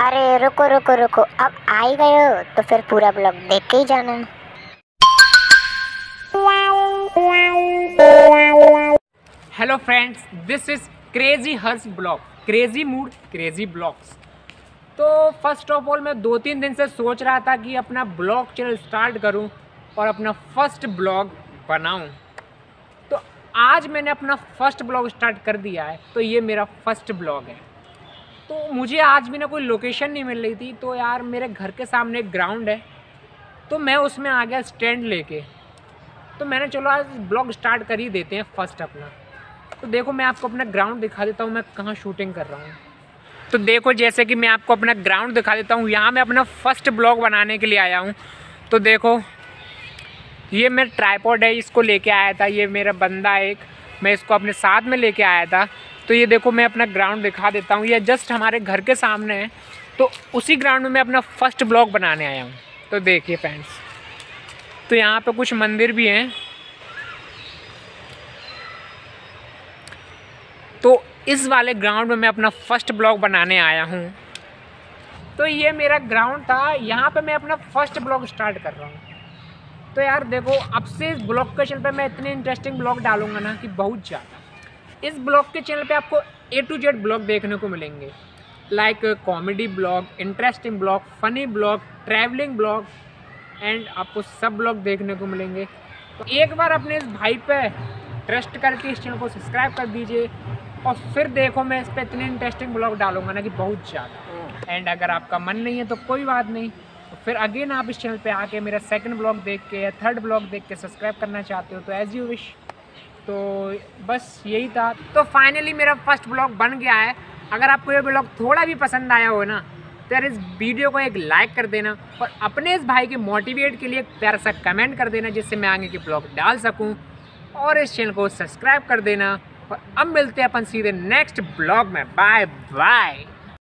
अरे रुको रुको रुको, अब आ ही गए हो तो फिर पूरा ब्लॉग देख के ही जाना। Hello friends, this is crazy Harsh blog, crazy mood crazy blogs. तो फर्स्ट ऑफ ऑल मैं 2-3 दिन से सोच रहा था कि अपना ब्लॉग चैनल स्टार्ट करूं और अपना फर्स्ट ब्लॉग बनाऊं। तो आज मैंने अपना फर्स्ट ब्लॉग स्टार्ट कर दिया है, तो ये मेरा फर्स्ट ब्लॉग है। तो मुझे आज भी ना कोई लोकेशन नहीं मिल रही थी, तो यार मेरे घर के सामने एक ग्राउंड है, तो मैं उसमें आ गया स्टैंड लेके। तो मैंने चलो आज ब्लॉग स्टार्ट कर ही देते हैं फर्स्ट अपना। तो देखो मैं आपको अपना ग्राउंड दिखा देता हूँ, मैं कहाँ शूटिंग कर रहा हूँ। तो देखो जैसे कि मैं आपको अपना ग्राउंड दिखा देता हूँ, यहाँ मैं अपना फर्स्ट ब्लॉग बनाने के लिए आया हूँ। तो देखो ये मेरा ट्राइपॉड है, इसको लेके आया था, ये मेरा बंदा एक, मैं इसको अपने साथ में लेके आया था। तो ये देखो मैं अपना ग्राउंड दिखा देता हूँ, ये जस्ट हमारे घर के सामने है, तो उसी ग्राउंड में मैं अपना फर्स्ट ब्लॉग बनाने आया हूँ। तो देखिए फ्रेंड्स, तो यहाँ पे कुछ मंदिर भी हैं। तो इस वाले ग्राउंड में मैं अपना फर्स्ट ब्लॉग बनाने आया हूँ। तो ये मेरा ग्राउंड था, यहाँ पे मैं अपना फर्स्ट ब्लॉग स्टार्ट कर रहा हूँ। तो यार देखो अब से इस ब्लॉग के चैनल पे मैं इतने इंटरेस्टिंग ब्लॉग डालूंगा ना कि बहुत ज़्यादा। इस ब्लॉग के चैनल पे आपको A to Z ब्लॉग देखने को मिलेंगे, like comedy blog, interesting blog, funny blog, travelling blog, and आपको सब ब्लॉग देखने को मिलेंगे। तो एक बार अपने इस भाई पर ट्रस्ट करके इस चैनल को सब्सक्राइब कर दीजिए और फिर देखो मैं इस पर इतने इंटरेस्टिंग ब्लॉग डालूंगा ना कि बहुत ज़्यादा। एंड अगर आपका मन नहीं है तो कोई बात नहीं, तो फिर अगेन आप इस चैनल पे आके मेरा सेकंड ब्लॉग देख के या थर्ड ब्लॉग देख के सब्सक्राइब करना चाहते हो तो एज यू विश। तो बस यही था। तो फाइनली मेरा फर्स्ट ब्लॉग बन गया है। अगर आपको ये ब्लॉग थोड़ा भी पसंद आया हो ना तो यार इस वीडियो को एक लाइक कर देना और अपने इस भाई के मोटिवेट के लिए प्यारा सा कमेंट कर देना जिससे मैं आगे के ब्लॉग डाल सकूँ, और इस चैनल को सब्सक्राइब कर देना। और अब मिलते हैं अपन सीधे नेक्स्ट ब्लॉग में। Bye bye.